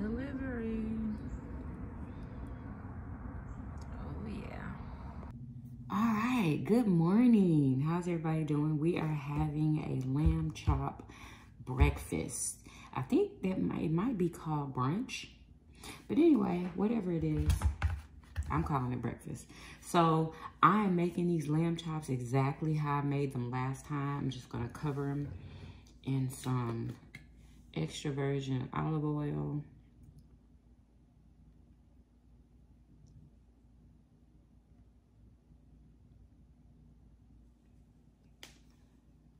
Delivery. Oh yeah. All right, good morning. How's everybody doing? We are having a lamb chop breakfast. I think that it might be called brunch. But anyway, whatever it is, I'm calling it breakfast. So I am making these lamb chops exactly how I made them last time. I'm just gonna cover them in some extra virgin olive oil.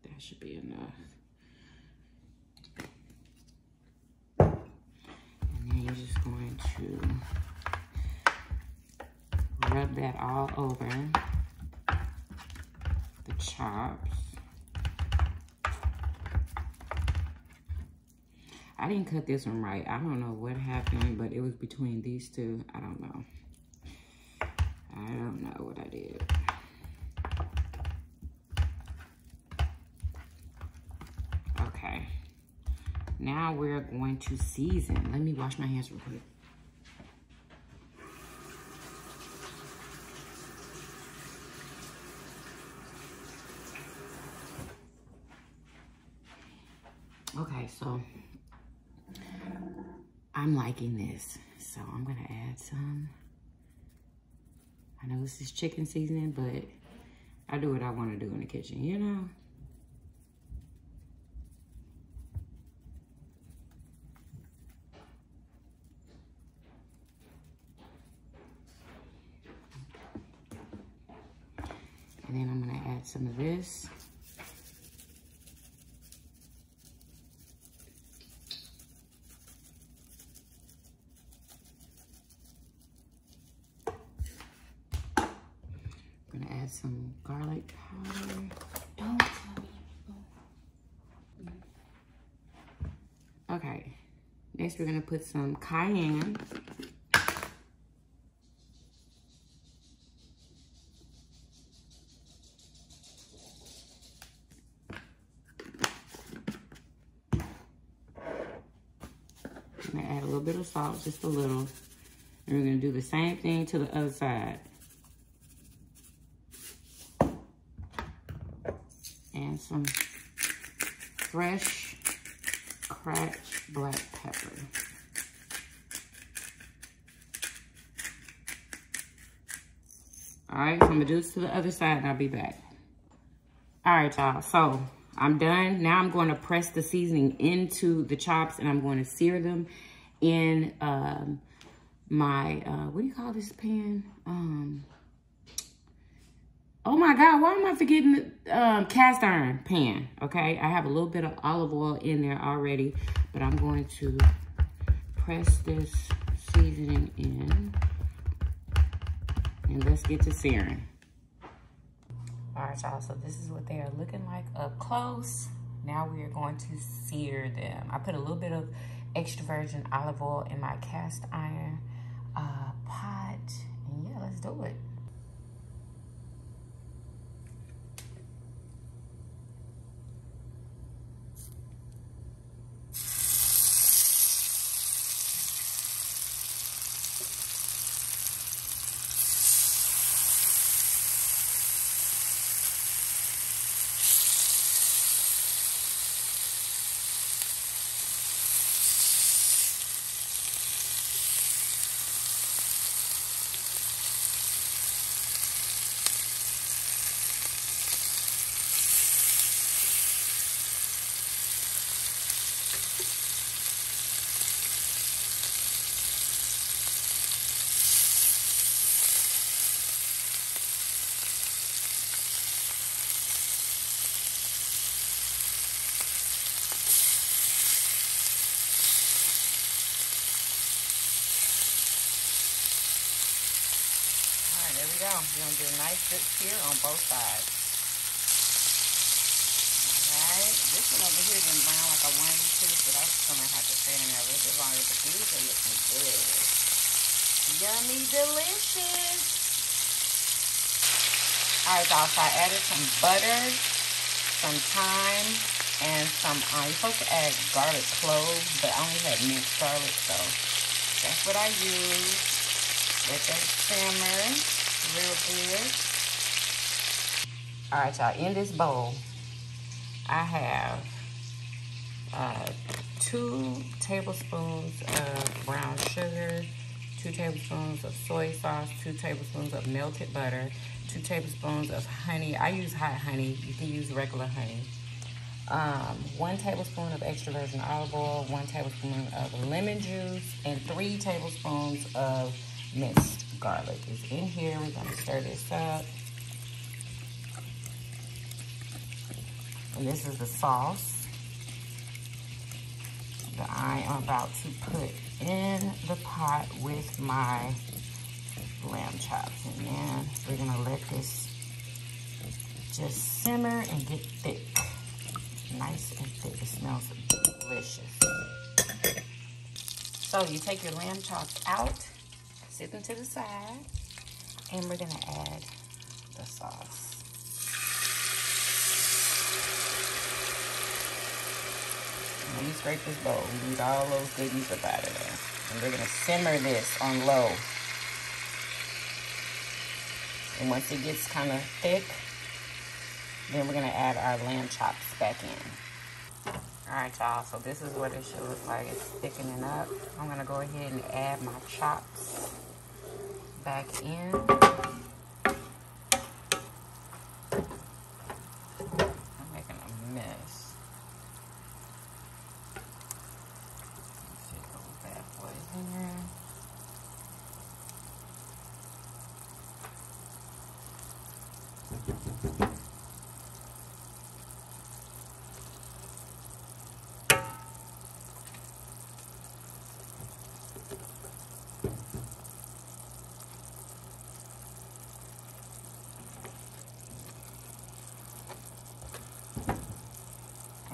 That should be enough. I'm just going to rub that all over the chops. I didn't cut this one right. I don't know what happened, but it was between these two. I don't know. I don't know what I did. Okay. Now we're going to season. Let me wash my hands real quick. Okay, so I'm liking this. So I'm gonna add some. I know this is chicken seasoning, but I do what I wanna do in the kitchen, you know? And then I'm gonna add some of this. I'm gonna add some garlic powder. Don't tell me. Okay, next we're gonna put some cayenne. Bit of salt, just a little, and we're gonna do the same thing to the other side, and some fresh cracked black pepper. All right, so I'm gonna do this to the other side and I'll be back. All right, y'all, so I'm done. Now I'm going to press the seasoning into the chops and I'm going to sear them in my, what do you call this pan? Oh my God, why am I forgetting the cast iron pan, okay? I have a little bit of olive oil in there already, but I'm going to press this seasoning in and let's get to searing. All right, y'all, so this is what they are looking like up close. Now we are going to sear them. I put a little bit of extra virgin olive oil in my cast iron pot. And yeah, let's do it. There we go. We're going to do a nice good sear on both sides. Alright, this one over here didn't brown like I wanted it to, so that's going to have to stay in there a little bit longer, but these are looking good. Yummy delicious! Alright, y'all, so I added some butter, some thyme, and some, you're supposed to add garlic cloves, but I only had minced garlic, so that's what I use. Let that simmer real good. All right, y'all, in this bowl, I have 2 tablespoons of brown sugar, 2 tablespoons of soy sauce, 2 tablespoons of melted butter, 2 tablespoons of honey. I use hot honey. You can use regular honey. 1 tablespoon of extra virgin olive oil, 1 tablespoon of lemon juice, and 3 tablespoons of minced garlic is in here. We're going to stir this up. And this is the sauce that I am about to put in the pot with my lamb chops. And then we're going to let this just simmer and get thick. Nice and thick. It smells delicious. So you take your lamb chops out, sit them to the side, and we're going to add the sauce. Let me scrape this bowl. We need all those goodies up out of there. And we're going to simmer this on low. And once it gets kind of thick, then we're going to add our lamb chops back in. All right, y'all. So this is what it should look like. It's thickening up. I'm going to go ahead and add my chops back in. I'm making a mess.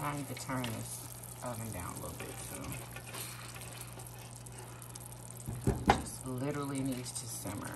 I need to turn this oven down a little bit too. It just literally needs to simmer.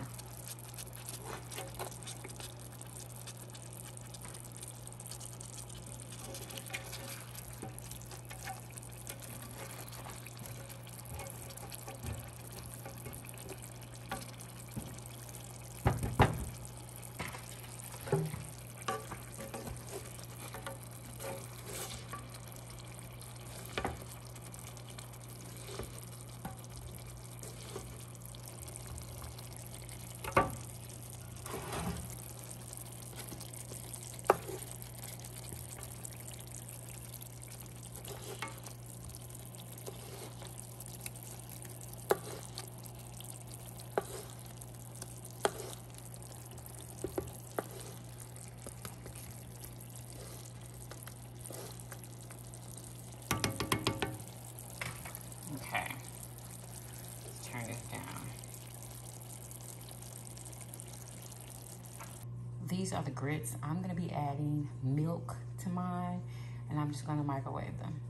These are the grits. I'm gonna be adding milk to mine, and I'm just gonna microwave them.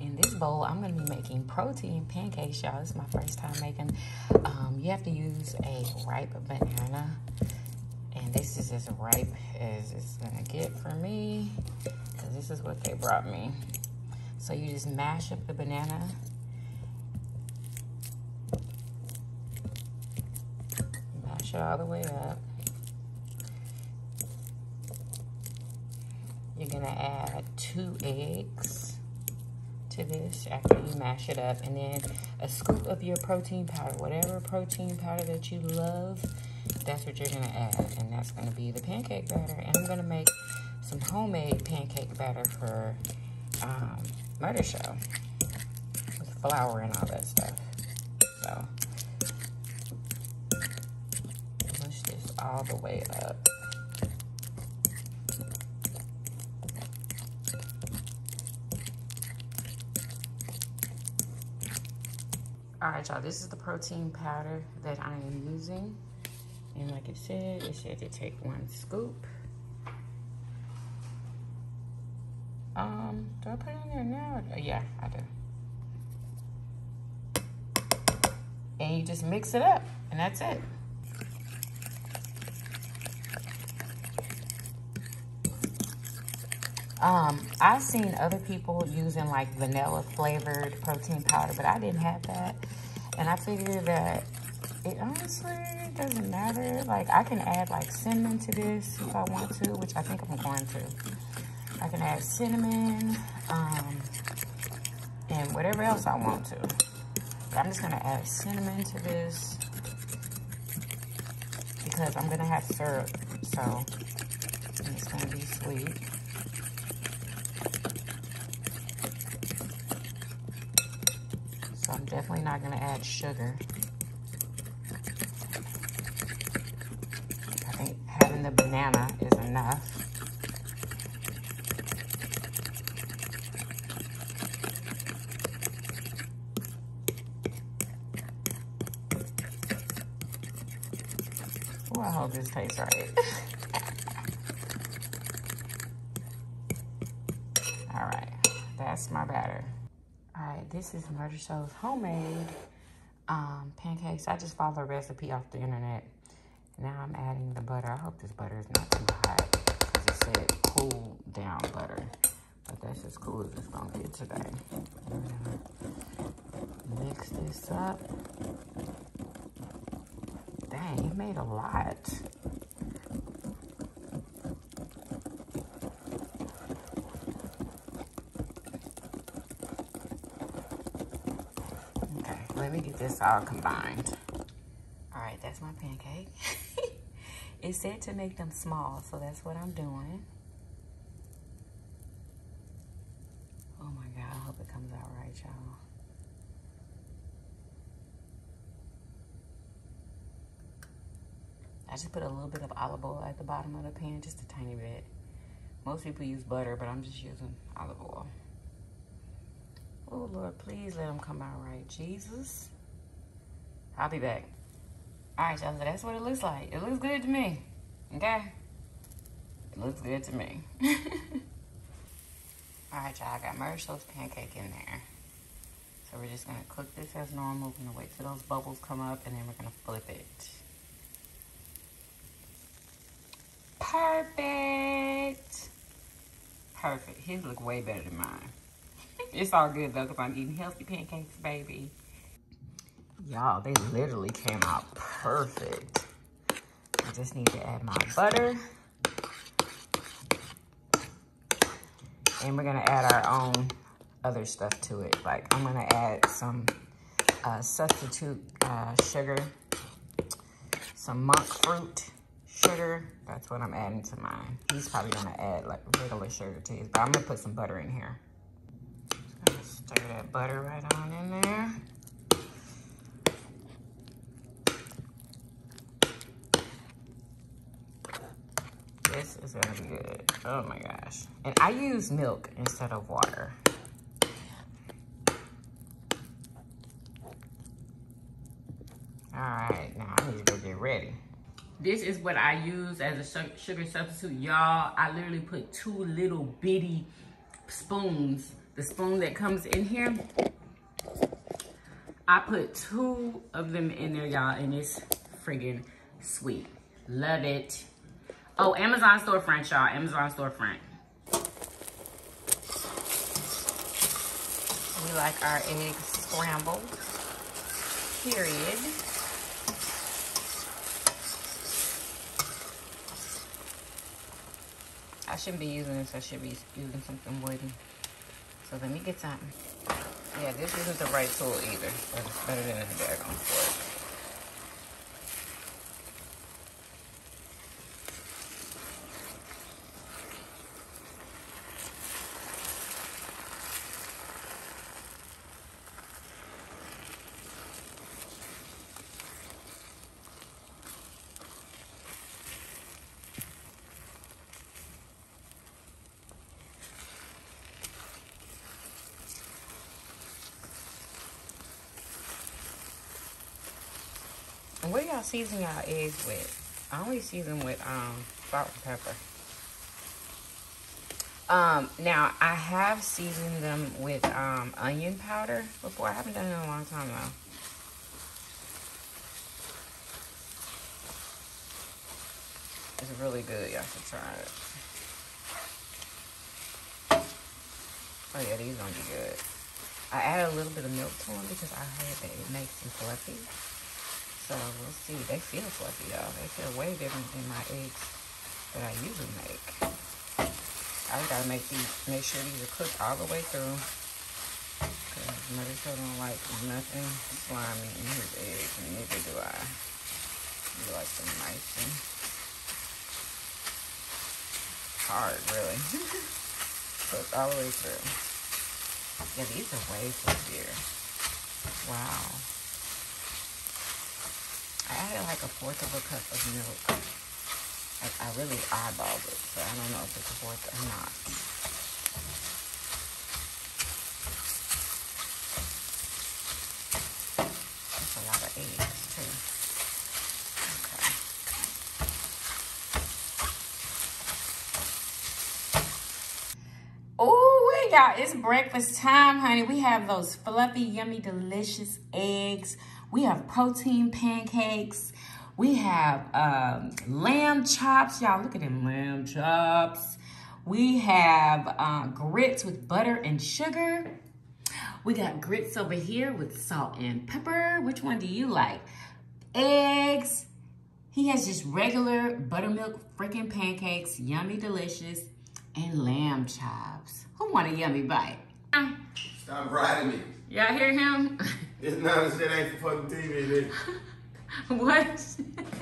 In this bowl, I'm gonna be making protein pancakes, y'all. This is my first time making. You have to use a ripe banana, and this is as ripe as it's gonna get for me, because this is what they brought me. So you just mash up the banana. Mash it all the way up. You're gonna add 2 eggs to this after you mash it up, and then a scoop of your protein powder, whatever protein powder that you love, that's what you're gonna add, and that's gonna be the pancake batter. And I'm gonna make some homemade pancake batter for Murder Show with flour and all that stuff. So push this all the way up. All right, y'all, this is the protein powder that I am using. And like it said to take 1 scoop. Do I put it in there now? Yeah, I do. And you just mix it up, and that's it. I've seen other people using like vanilla flavored protein powder, but I didn't have that. And I figured that it honestly doesn't matter. Like, I can add like cinnamon to this if I want to, which I think I'm going to. I can add cinnamon and whatever else I want to. But I'm just gonna add cinnamon to this because I'm gonna have syrup, so it's gonna be sweet. So I'm definitely not gonna add sugar. I think having the banana is enough. Oh, I hope this tastes right. All right, that's my batter. All right, this is Murder Show's homemade pancakes. I just followed a recipe off the internet. Now I'm adding the butter. I hope this butter is not too hot because it said cool down butter. But that's as cool as it's gonna get today. Mix this up. Dang, it made a lot. Okay, let me get this all combined. All right, that's my pancake. It said to make them small, so that's what I'm doing. Oh my God, I hope it comes out right, y'all. I just put a little bit of olive oil at the bottom of the pan, just a tiny bit. Most people use butter, but I'm just using olive oil. Oh Lord, please let them come out right, Jesus. I'll be back. All right, y'all, so that's what it looks like. It looks good to me, okay? It looks good to me. All right, y'all, I got Murder Show's pancake in there. So we're just gonna cook this as normal. We're gonna wait till those bubbles come up, and then we're gonna flip it. Perfect. Perfect. His look way better than mine. It's all good though, because I'm eating healthy pancakes, baby. Y'all, they literally came out perfect. I just need to add my butter. And we're gonna add our own other stuff to it. Like, I'm gonna add some substitute sugar, some monk fruit sugar. That's what I'm adding to mine. He's probably gonna add like regular sugar to his, but I'm gonna put some butter in here. Just gonna stir that butter right on in there. This is gonna be good. Oh my gosh. And I use milk instead of water. All right, now I need to go get ready. This is what I use as a sugar substitute, y'all. I literally put 2 little bitty spoons. The spoon that comes in here, I put 2 of them in there, y'all, and it's friggin' sweet. Love it. Oh, Amazon storefront, y'all. Amazon storefront. We like our eggs scrambled, period. I shouldn't be using this. I should be using something wooden. So let me get something. Yeah, this isn't the right tool either, but it's better than the daggone fork. What do y'all season y'all eggs with? I only season with salt and pepper. Now I have seasoned them with onion powder before. I haven't done it in a long time though. It's really good. Y'all should try it. Oh yeah, these gonna be good. I added a little bit of milk to them because I heard that it makes them fluffy. So we'll see. They feel fluffy though. They feel way different than my eggs that I usually make. I gotta make sure these are cooked all the way through. Cause mother still don't like nothing slimy in his eggs, and neither do I. You like them nice and hard, really. Cooked all the way through. Yeah, these are way fluffier. Wow. I added like 1/4 cup of milk. Like, I really eyeballed it, so I don't know if it's 1/4 or not. That's a lot of eggs too. Okay. Y'all, it's breakfast time, honey. We have those fluffy, yummy, delicious eggs. We have protein pancakes. We have lamb chops. Y'all, look at them lamb chops. We have grits with butter and sugar. We got grits over here with salt and pepper. Which one do you like? Eggs. He has just regular buttermilk freaking pancakes. Yummy, delicious. And lamb chops. Who want a yummy bite? Stop riding me. Y'all hear him? It's not, this shit ain't for fucking TV, bitch. What?